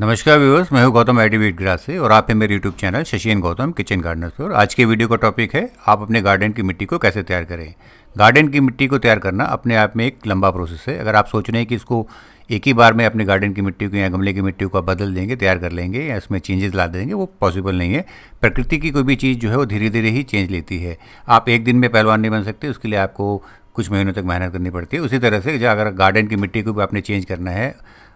नमस्कार व्यूअर्स, मैं हूं गौतम एडी वीट ग्रास से और आप हैं मेरे YouTube channel Shashin Gautam kitchen gardeners पर। आज के वीडियो का टॉपिक है आप अपने गार्डन की मिट्टी को कैसे तैयार करें। गार्डन की मिट्टी को तैयार करना अपने आप में एक लंबा प्रोसेस है। अगर आप सोच रहे हैं कि इसको एक ही बार में अपने गार्डन की मिट्टी को या गमले की मिट्टी को बदल देंगे, तैयार कर लेंगे या इसमें चेंजेस ला देंगे, वो पॉसिबल नहीं है। प्रकृति की कोई भी चीज़ जो है वो धीरे धीरे ही चेंज लेती है। आप एक दिन में पहलवान नहीं बन सकते, उसके लिए आपको कुछ महीनों तक मेहनत करनी पड़ती है। उसी तरह से अगर गार्डन की मिट्टी को भी आपने चेंज करना है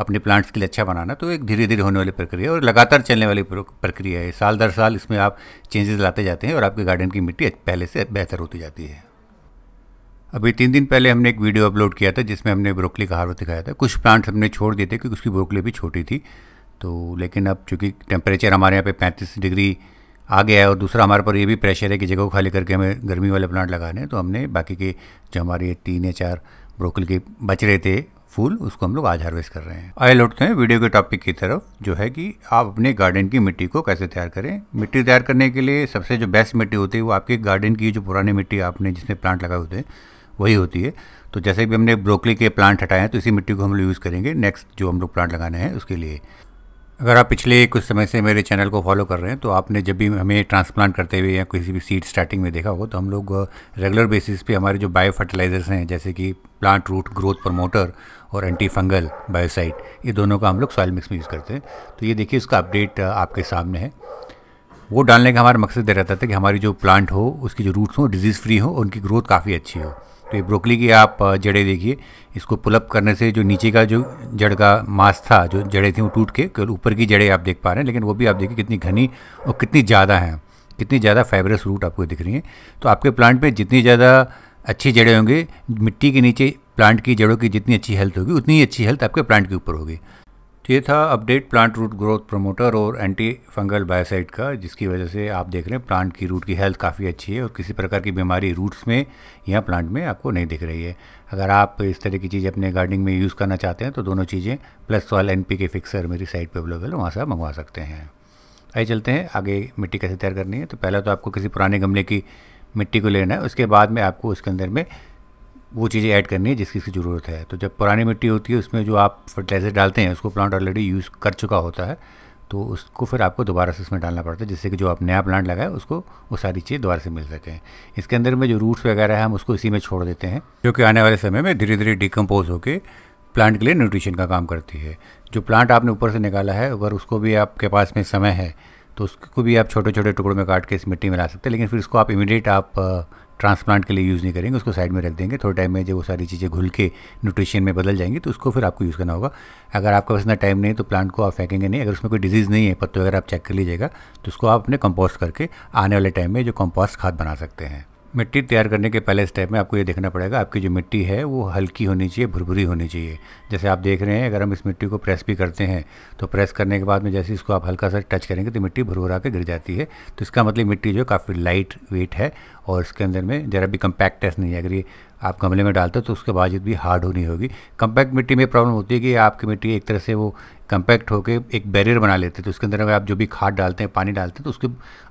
अपने प्लांट्स के लिए अच्छा बनाना, तो एक धीरे धीरे होने वाली प्रक्रिया और लगातार चलने वाली प्रक्रिया है। साल दर साल इसमें आप चेंजेस लाते जाते हैं और आपके गार्डन की मिट्टी पहले से बेहतर होती जाती है। अभी 3 दिन पहले हमने एक वीडियो अपलोड किया था जिसमें हमने ब्रोकली का हार्वेस्ट दिखाया था। कुछ प्लांट्स हमने छोड़ दिए थे क्योंकि उसकी ब्रोकली भी छोटी थी। तो लेकिन अब चूँकि टेम्परेचर हमारे यहाँ पे 35 डिग्री आ गया है और दूसरा हमारे पर ये भी प्रेशर है कि जगह को खाली करके हमें गर्मी वाले प्लांट लगाने हैं, तो हमने बाकी के जो हमारे 3 या 4 ब्रोकली के बच रहे थे फूल, उसको हम लोग आज हार्वेस्ट कर रहे हैं। आइए लौटते हैं वीडियो के टॉपिक की तरफ, जो है कि आप अपने गार्डन की मिट्टी को कैसे तैयार करें। मिट्टी तैयार करने के लिए सबसे जो बेस्ट मिट्टी होती है वो आपके गार्डन की जो पुरानी मिट्टी आपने जिसमें प्लांट लगाए होते हैं वही होती है। तो जैसे भी हमने ब्रोकली के प्लांट हटाए हैं तो इसी मिट्टी को हम लोग यूज़ करेंगे नेक्स्ट जो हम लोग प्लांट लगाने हैं उसके लिए। अगर आप पिछले कुछ समय से मेरे चैनल को फॉलो कर रहे हैं तो आपने जब भी हमें ट्रांसप्लांट करते हुए या किसी भी सीड स्टार्टिंग में देखा होगा तो हम लोग रेगुलर बेसिस पे हमारे जो बायो फर्टिलाइजर्स हैं जैसे कि प्लांट रूट ग्रोथ प्रमोटर और एंटी फंगल बायोसाइड, ये दोनों का हम लोग सॉयल मिक्स में यूज़ करते हैं। तो ये देखिए, इसका अपडेट आपके सामने है। वो डालने का हमारा मकसद ये रहता था कि हमारी जो प्लांट हो उसकी जो रूट्स हो डिजीज़ फ्री हो, उनकी ग्रोथ काफ़ी अच्छी हो। तो ये ब्रोकली की आप जड़ें देखिए, इसको पुलअप करने से जो नीचे का जो जड़ का मांस था, जो जड़ें थी वो टूट के केवल ऊपर की जड़ें आप देख पा रहे हैं, लेकिन वो भी आप देखिए कितनी घनी और कितनी ज़्यादा हैं, कितनी ज़्यादा फाइबरस रूट आपको दिख रही हैं। तो आपके प्लांट पे जितनी ज़्यादा अच्छी जड़ें होंगी, मिट्टी के नीचे प्लांट की जड़ों की जितनी अच्छी हेल्थ होगी उतनी ही अच्छी हेल्थ आपके प्लांट के ऊपर होगी। ये था update plant root growth promoter और एंटी फंगल बायोसाइड का, जिसकी वजह से आप देख रहे हैं प्लांट की रूट की हेल्थ काफ़ी अच्छी है और किसी प्रकार की बीमारी रूट्स में या प्लांट में आपको नहीं दिख रही है। अगर आप इस तरह की चीज़ अपने गार्डनिंग में यूज़ करना चाहते हैं तो दोनों चीज़ें plus soil N P K fixer मेरी साइट पर अवेलेबल है, वहाँ से आप मंगवा सकते हैं। आइए चलते हैं आगे, मिट्टी कैसे तैयार करनी है। तो पहला तो आपको किसी पुराने गमले की मिट्टी को लेना है, उसके बाद में आपको उसके अंदर में वो चीज़ें ऐड करनी है जिसकी इसकी ज़रूरत है। तो जब पुरानी मिट्टी होती है उसमें जो आप फर्टिलाइजर डालते हैं उसको प्लांट ऑलरेडी यूज़ कर चुका होता है, तो उसको फिर आपको दोबारा से इसमें डालना पड़ता है जिससे कि जो आप नया प्लांट लगाए उसको वो सारी चीज़ दोबारा से मिल सकें। इसके अंदर में जो रूट्स वगैरह है हम उसको इसी में छोड़ देते हैं, जो कि आने वाले समय में धीरे धीरे डिकम्पोज होकर प्लांट के लिए न्यूट्रिशन का काम करती है। जो प्लांट आपने ऊपर से निकाला है अगर उसको भी आपके पास में समय है तो उसको भी आप छोटे छोटे टुकड़ों में काट के इस मिट्टी में ला सकते हैं, लेकिन फिर इसको आप इमीडिएट आप ट्रांसप्लांट के लिए यूज़ नहीं करेंगे, उसको साइड में रख देंगे। थोड़े टाइम में जब वो सारी चीज़ें घुल के न्यूट्रिशन में बदल जाएंगी तो उसको फिर आपको यूज़ करना होगा। अगर आपके पास इतना टाइम नहीं तो प्लांट को आप फेंकेंगे नहीं। अगर उसमें कोई डिजीज़ नहीं है, पत्ते वगैरह आप चेक कर लीजिएगा, तो उसको आप अपने कंपोस्ट करके आने वाले टाइम में जो कंपोस्ट खाद बना सकते हैं। मिट्टी तैयार करने के पहले स्टेप में आपको ये देखना पड़ेगा आपकी जो मिट्टी है वो हल्की होनी चाहिए, भुरभुरी होनी चाहिए। जैसे आप देख रहे हैं अगर हम इस मिट्टी को प्रेस भी करते हैं तो प्रेस करने के बाद में जैसे इसको आप हल्का सा टच करेंगे तो मिट्टी भुरभुरा के गिर जाती है। तो इसका मतलब मिट्टी जो काफ़ी लाइट वेट है और इसके अंदर में ज़रा भी कम्पैक्टनेस नहीं है। अगर ये आप गमले में डालते हो तो उसके बावजूद भी हार्ड होनी होगी। कम्पैक्ट मिट्टी में प्रॉब्लम होती है कि आपकी मिट्टी एक तरह से वो कम्पैक्ट होकर एक बैरियर बना लेते हैं, तो उसके अंदर अगर आप जो भी खाद डालते हैं पानी डालते हैं तो उसके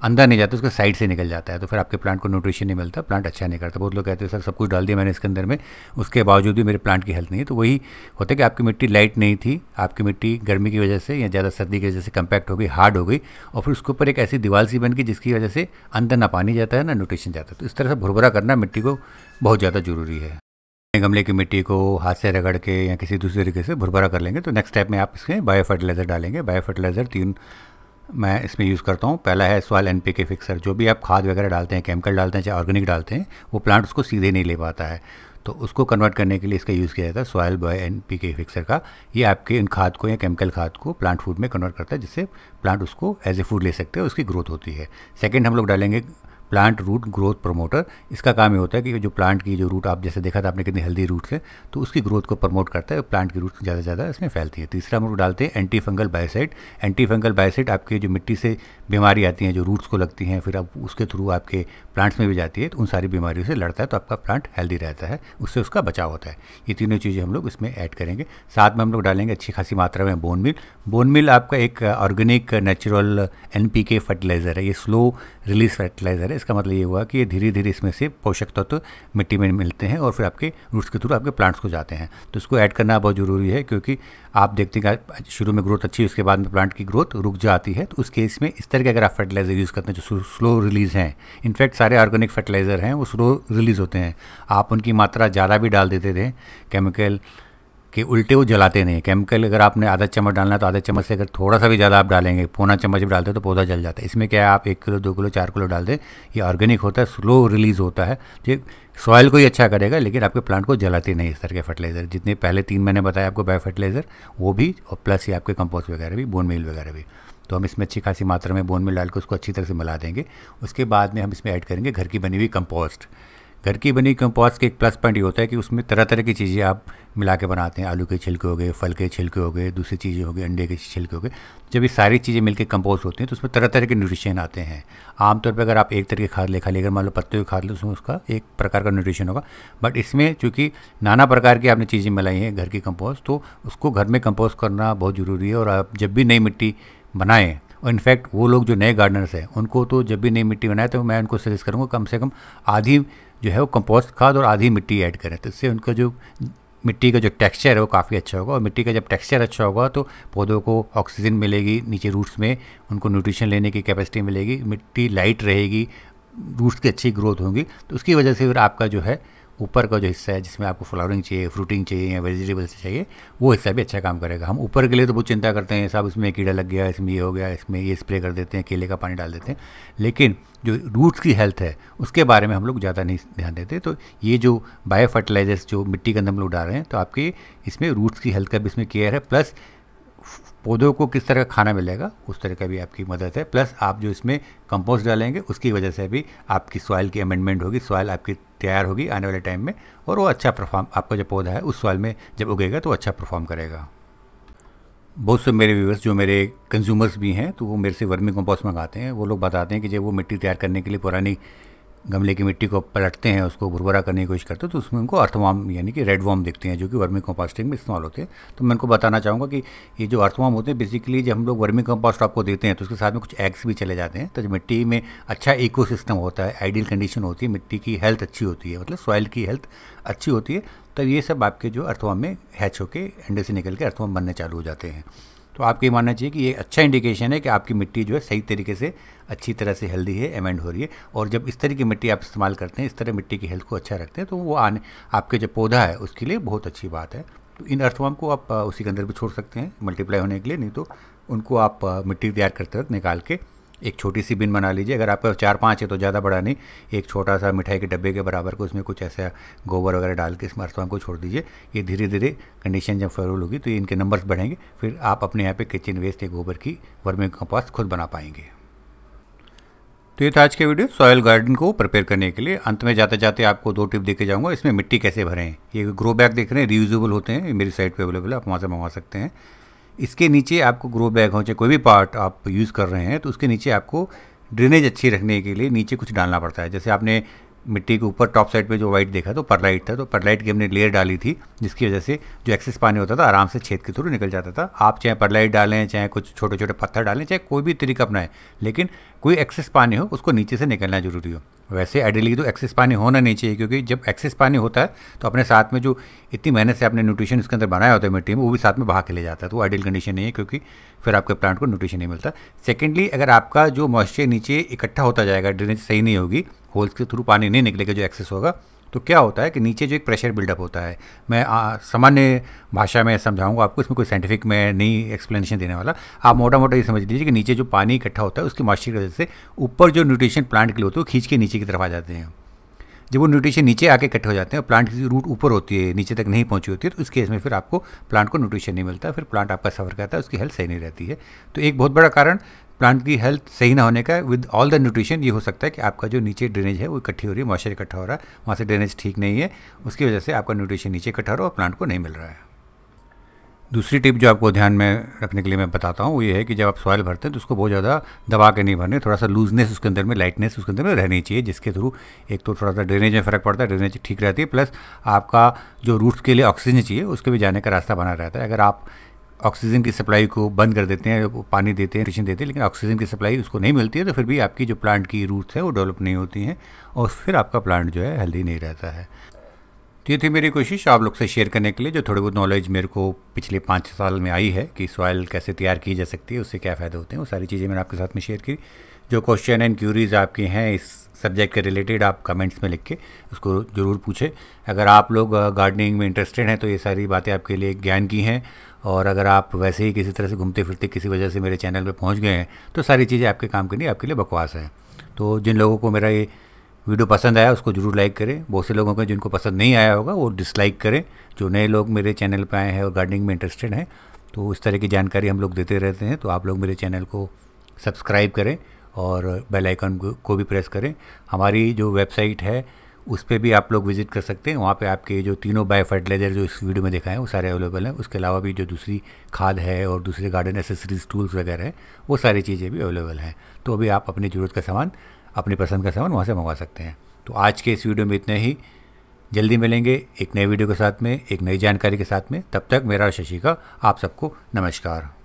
अंदर नहीं जाता, उसके साइड से निकल जाता है, तो फिर आपके प्लांट को न्यूट्रिशन नहीं मिलता, प्लांट अच्छा नहीं करता। बहुत लोग कहते हैं सर सब कुछ डाल दिया मैंने इसके अंदर में, उसके बावजूद भी मेरे प्लांट की हेल्थ नहीं है। तो वही होता है कि आपकी मिट्टी लाइट नहीं थी, आपकी मिट्टी गर्मी की वजह से या ज़्यादा सर्दी की वजह से कम्पैक्ट हो गई, हार्ड हो गई और फिर उसके ऊपर एक ऐसी दीवार सी बन गई जिसकी वजह से अंदर ना पानी जाता है ना न्यूट्रिशन जाता है। तो इस तरह से भुरभुरा करना मिट्टी को बहुत ज़्यादा ज़रूरी है। गमले की मिट्टी को हाथ से रगड़ के या किसी दूसरे तरीके से भुरभुरा कर लेंगे तो नेक्स्ट स्टेप में आप इसमें बायो फर्टिलाइज़र डालेंगे। बायो फर्टिलाइज़र 3 मैं इसमें यूज़ करता हूँ। पहला है soil N P K fixer. जो भी आप खाद वगैरह डालते हैं, केमिकल डालते हैं चाहे ऑर्गेनिक डालते हैं, वो प्लांट उसको सीधे नहीं ले पाता है, तो उसको कन्वर्ट करने के लिए इसका यूज़ किया जाता है soil N P K fixer का। ये आपके इन खाद को या केमिकल खाद को प्लांट फूड में कन्वर्ट करता है जिससे प्लांट उसको एज ए फूड ले सकते हैं, उसकी ग्रोथ होती है। सेकेंड हम लोग डालेंगे प्लांट रूट ग्रोथ प्रमोटर। इसका काम ये होता है कि जो प्लांट की जो रूट आप जैसे देखा था आपने कितनी हेल्दी रूट्स है तो उसकी ग्रोथ को प्रमोट करता है, प्लांट की रूट ज़्यादा से ज़्यादा इसमें फैलती है। तीसरा हम लोग डालते हैं anti fungal biocide. Anti fungal biocide आपके जो मिट्टी से बीमारी आती हैं जो रूट्स को लगती हैं फिर आप उसके थ्रू आपके प्लांट्स में भी जाती है, तो उन सारी बीमारियों से लड़ता है, तो आपका प्लांट हेल्दी रहता है, उससे उसका बचाव होता है। ये तीनों चीज़ें हम लोग इसमें ऐड करेंगे। साथ में हम लोग डालेंगे अच्छी खासी मात्रा में बोन मिल। बोन मिल आपका एक organic natural N P K fertilizer है, ये स्लो रिलीज फर्टिलाइज़र है। इसका मतलब ये हुआ कि ये धीरे धीरे इसमें से पोषक तत्व मिट्टी में मिलते हैं और फिर आपके रूट्स के थ्रू आपके प्लांट्स को जाते हैं। तो इसको ऐड करना बहुत ज़रूरी है, क्योंकि आप देखते हैं कि शुरू में ग्रोथ अच्छी है, उसके बाद में प्लांट की ग्रोथ रुक जाती है। तो उस केस में इस तरह के अगर आप फर्टिलाइज़र यूज़ करते हैं जो स्लो रिलीज़ हैं, इनफैक्ट सारे ऑर्गेनिक फर्टिलाइज़र हैं वो स्लो रिलीज़ होते हैं, आप उनकी मात्रा ज़्यादा भी डाल देते थे केमिकल कि उल्टे वो जलाते नहीं। केमिकल अगर आपने आधा चम्मच डालना है तो आधा चम्मच से अगर थोड़ा सा भी ज़्यादा आप डालेंगे, पौना चम्मच भी डालते हैं तो पौधा जल जाता है। इसमें क्या है, आप 1 किलो 2 किलो 4 किलो डाल दें, ये ऑर्गेनिक होता है, स्लो रिलीज़ होता है, ये सॉयल को ही अच्छा करेगा लेकिन आपके प्लांट को जलाते नहीं। इस तरह के फर्टिलाइज़र जितने पहले 3 मैंने बताया आपको बायो फर्टिलाइज़र वो भी, और प्लस ये आपके कंपोस्ट वगैरह भी, बोन मील वगैरह भी। तो हम इसमें अच्छी खासी मात्रा में बोन मील डाल के उसको अच्छी तरह से मिला देंगे। उसके बाद में हम इसमें ऐड करेंगे घर की बनी हुई कंपोस्ट। घर की बनी कंपोस्ट के एक प्लस पॉइंट ये होता है कि उसमें तरह तरह की चीज़ें आप मिला के बनाते हैं, आलू के छिलके हो गए, फल के छिलके हो गए, दूसरी चीज़ें हो गई, अंडे के छिलके हो गए। जब ये सारी चीज़ें मिलकर कंपोस्ट होती हैं तो उसमें तरह तरह के न्यूट्रिशन आते हैं। आमतौर पर अगर आप एक तरह के खाद ले खा लेकर मान लो पत्ते की खाद ले उसमें उसका एक प्रकार का न्यूट्रिशन होगा, बट इसमें चूँकि नाना प्रकार की आपने चीज़ें मिलाई हैं घर की कंपोस्ट, तो उसको घर में कंपोस्ट करना बहुत ज़रूरी है। और आप जब भी नई मिट्टी बनाएँ, और इनफैक्ट वो लोग जो नए गार्डनर्स हैं उनको तो जब भी नई मिट्टी बनाए तो मैं उनको सजेस्ट करूँगा कम से कम आधी जो है वो कंपोस्ट खाद और आधी मिट्टी ऐड करें, तो इससे उनका जो मिट्टी का जो टेक्सचर है वो काफ़ी अच्छा होगा। और मिट्टी का जब टेक्सचर अच्छा होगा तो पौधों को ऑक्सीजन मिलेगी, नीचे रूट्स में उनको न्यूट्रिशन लेने की कैपेसिटी मिलेगी, मिट्टी लाइट रहेगी, रूट्स की अच्छी ग्रोथ होगी। तो उसकी वजह से फिर आपका जो है ऊपर का जो हिस्सा है जिसमें आपको फ्लावरिंग चाहिए, फ्रूटिंग चाहिए या वेजिटेबल्स चाहिए, वो हिस्सा भी अच्छा काम करेगा। हम ऊपर के लिए तो बहुत चिंता करते हैं साहब, इसमें कीड़ा लग गया, इसमें ये हो गया, इसमें ये स्प्रे कर देते हैं, केले का पानी डाल देते हैं, लेकिन जो रूट्स की हेल्थ है उसके बारे में हम लोग ज़्यादा नहीं ध्यान देते। तो ये जो बायो फर्टिलाइजर्स जो मिट्टी के अंदर हम लोग डाल रहे हैं, तो आपके इसमें रूट्स की हेल्थ का भी इसमें केयर है, प्लस पौधों को किस तरह का खाना मिलेगा उस तरह का भी आपकी मदद है, प्लस आप जो इसमें कंपोस्ट डालेंगे उसकी वजह से भी आपकी सॉइल की अमेंडमेंट होगी, सॉइल आपकी तैयार होगी आने वाले टाइम में, और वो अच्छा परफॉर्म, आपका जो पौधा है उस सॉइल में जब उगेगा तो अच्छा परफॉर्म करेगा। बहुत से मेरे व्यूअर्स जो मेरे कंज्यूमर्स भी हैं तो वो मेरे से वर्मी कंपोस्ट मंगाते हैं, वो लोग बताते हैं कि जब वो मिट्टी तैयार करने के लिए पुरानी गमले की मिट्टी को पलटते हैं, उसको भुरभुरा करने की कोशिश करते हैं तो उसमें उनको अर्थवॉर्म यानी कि रेड वॉर्म दिखते हैं जो कि वर्मी कंपोस्टिंग में इस्तेमाल होते हैं। तो मैं उनको बताना चाहूँगा कि ये जो अर्थवॉर्म होते हैं बेसिकली जब हम लोग वर्मी कंपोस्ट आपको देते हैं तो उसके साथ में कुछ एग्स भी चले जाते हैं। तो जब मिट्टी में अच्छा इकोसिस्टम होता है, आइडियल कंडीशन होती है, मिट्टी की हेल्थ अच्छी होती है, मतलब सॉइल की हेल्थ अच्छी होती है, तब ये सब आपके जो अर्थवॉर्म में हैच होकर अंडे से निकल के अर्थवॉर्म बनने चालू हो जाते हैं। तो आपको ये मानना चाहिए कि ये अच्छा इंडिकेशन है कि आपकी मिट्टी जो है सही तरीके से अच्छी तरह से हेल्दी है, एमेंड हो रही है। और जब इस तरह की मिट्टी आप इस्तेमाल करते हैं, इस तरह मिट्टी की हेल्थ को अच्छा रखते हैं, तो वो आने आपके जो पौधा है उसके लिए बहुत अच्छी बात है। तो इन अर्थवॉर्म को आप उसी के अंदर भी छोड़ सकते हैं मल्टीप्लाई होने के लिए, नहीं तो उनको आप मिट्टी तैयार करते वक्त निकाल के एक छोटी सी बिन बना लीजिए। अगर आपका 4-5 है तो ज़्यादा बड़ा नहीं, एक छोटा सा मिठाई के डब्बे के बराबर को उसमें कुछ ऐसा गोबर वगैरह डाल के इसमें अर्थवॉर्म को छोड़ दीजिए। ये धीरे धीरे कंडीशन जब फेवरेबल होगी तो ये इनके नंबर्स बढ़ेंगे, फिर आप अपने यहाँ पे किचन वेस्ट या गोबर की वर्मी कंपोस्ट खुद बना पाएंगे। तो ये था आज के वीडियो सॉयल गार्डन को प्रिपेयर करने के लिए। अंत में जाते जाते आपको 2 टिप देके जाऊँगा, इसमें मिट्टी कैसे भरें। ये ग्रो बैग देख रहे हैं, रियूजेबल होते हैं, मेरी साइट पर अवेलेबल है, आप वहाँ से मंगवा सकते हैं। इसके नीचे आपको ग्रो बैग हो चाहे कोई भी पार्ट आप यूज़ कर रहे हैं तो उसके नीचे आपको ड्रेनेज अच्छी रखने के लिए नीचे कुछ डालना पड़ता है। जैसे आपने मिट्टी के ऊपर टॉप साइड पे जो वाइट देखा तो परलाइट था, तो परलाइट की हमने लेयर डाली थी जिसकी वजह से जो एक्सेस पानी होता था आराम से छेद के थ्रू निकल जाता था। आप चाहे परलाइट डालें, चाहे कुछ छोटे छोटे पत्थर डालें, चाहे कोई भी तरीका अपनाएं, लेकिन कोई एक्सेस पानी हो उसको नीचे से निकलना ज़रूरी हो। वैसे आइडियली तो एक्सेस पानी होना नहीं चाहिए, क्योंकि जब एक्सेस पानी होता है तो अपने साथ में जो इतनी मेहनत से आपने न्यूट्रिशन इसके अंदर बनाया होता है मिट्टी में, वो भी साथ में बहा के ले जाता है, तो आइडियल कंडीशन नहीं है, क्योंकि फिर आपके प्लांट को न्यूट्रिशन नहीं मिलता। सेकेंडली, अगर आपका जो मॉइस्चर नीचे इकट्ठा होता जाएगा, ड्रेनेज सही नहीं होगी, होल्स के थ्रू पानी नहीं निकलेगा जो एक्सेस होगा, तो क्या होता है कि नीचे जो एक प्रेशर बिल्डअप होता है, मैं सामान्य भाषा में समझाऊंगा आपको, इसमें कोई साइंटिफिक मैं नहीं एक्सप्लेनेशन देने वाला। आप मोटा मोटा ये समझ लीजिए कि नीचे जो पानी इकट्ठा होता है उसकी मॉइस्चर की वजह से ऊपर जो न्यूट्रिशन प्लांट के लिए होते हैं वो खींच के नीचे की तरफ आ जाते हैं। जब वो न्यूट्रिशन नीचे आके इकट्ठे हो जाते हैं और प्लांट की रूट ऊपर होती है, नीचे तक नहीं पहुँची होती है, तो उस केस में फिर आपको प्लांट को न्यूट्रिशन नहीं मिलता, फिर प्लांट आपका सफर करता है, उसकी हेल्थ सही नहीं रहती है। तो एक बहुत बड़ा कारण प्लांट की हेल्थ सही ना होने का विद ऑल द न्यूट्रिशन ये हो सकता है कि आपका जो नीचे ड्रेनेज है वो इकट्ठी हो रही है, मॉइस्चर इकट्ठा हो रहा है, वहाँ से ड्रेनेज ठीक नहीं है, उसकी वजह से आपका न्यूट्रिशन नीचे इकट्ठा हो रहा है और प्लांट को नहीं मिल रहा है। दूसरी टिप जो आपको ध्यान में रखने के लिए मैं बताता हूँ वो ये है कि जब आप सॉइल भरते हैं तो उसको बहुत ज़्यादा दबा के नहीं भरने, थोड़ा सा लूजनेस उसके अंदर में, लाइटनेस उसके अंदर में रहनी चाहिए, जिसके थ्रू एक तो थोड़ा सा ड्रेनेज में फ़र्क पड़ता है, ड्रेनेज ठीक रहती है, प्लस आपका जो रूट्स के लिए ऑक्सीजन चाहिए उसके भी जाने का रास्ता बना रहता है। अगर आप ऑक्सीजन की सप्लाई को बंद कर देते हैं, पानी देते हैं, न्यूट्रिशन देते हैं, लेकिन ऑक्सीजन की सप्लाई उसको नहीं मिलती है, तो फिर भी आपकी जो प्लांट की रूट्स है वो डेवलप नहीं होती हैं और फिर आपका प्लांट जो है हेल्दी नहीं रहता है। तो ये थी मेरी कोशिश आप लोग से शेयर करने के लिए जो थोड़ी बहुत नॉलेज मेरे को पिछले 5-6 साल में आई है कि सॉयल कैसे तैयार की जा सकती है, उससे क्या फ़ायदा होते हैं, वो सारी चीज़ें मैंने आपके साथ में शेयर की। जो क्वेश्चन एंड क्यूरीज़ आपके हैं इस सब्जेक्ट के रिलेटेड आप कमेंट्स में लिख के उसको ज़रूर पूछें। अगर आप लोग गार्डनिंग में इंटरेस्टेड हैं तो ये सारी बातें आपके लिए ज्ञान की हैं, और अगर आप वैसे ही किसी तरह से घूमते फिरते किसी वजह से मेरे चैनल पर पहुँच गए हैं तो सारी चीज़ें आपके काम के लिए, आपके लिए बकवास हैं। तो जिन लोगों को मेरा ये वीडियो पसंद आया उसको जरूर लाइक करें, बहुत से लोगों को जिनको पसंद नहीं आया होगा वो डिसलाइक करें। जो नए लोग मेरे चैनल पर आए हैं और गार्डनिंग में इंटरेस्टेड हैं तो इस तरह की जानकारी हम लोग देते रहते हैं, तो आप लोग मेरे चैनल को सब्सक्राइब करें और बेल आइकन को भी प्रेस करें। हमारी जो वेबसाइट है उस पर भी आप लोग विजिट कर सकते हैं, वहाँ पे आपके जो तीनों बायो फर्टिलाइज़र जो इस वीडियो में दिखाए हैं वो सारे अवेलेबल हैं। उसके अलावा भी जो दूसरी खाद है और दूसरे गार्डन एसेसरीज टूल्स वगैरह है वो सारी चीज़ें भी अवेलेबल हैं। तो अभी आप अपनी ज़रूरत का सामान, अपनी पसंद का सामान वहाँ से मंगवा सकते हैं। तो आज के इस वीडियो में इतने ही, जल्दी मिलेंगे एक नए वीडियो के साथ में, एक नई जानकारी के साथ में। तब तक मेरा और शशि का आप सबको नमस्कार।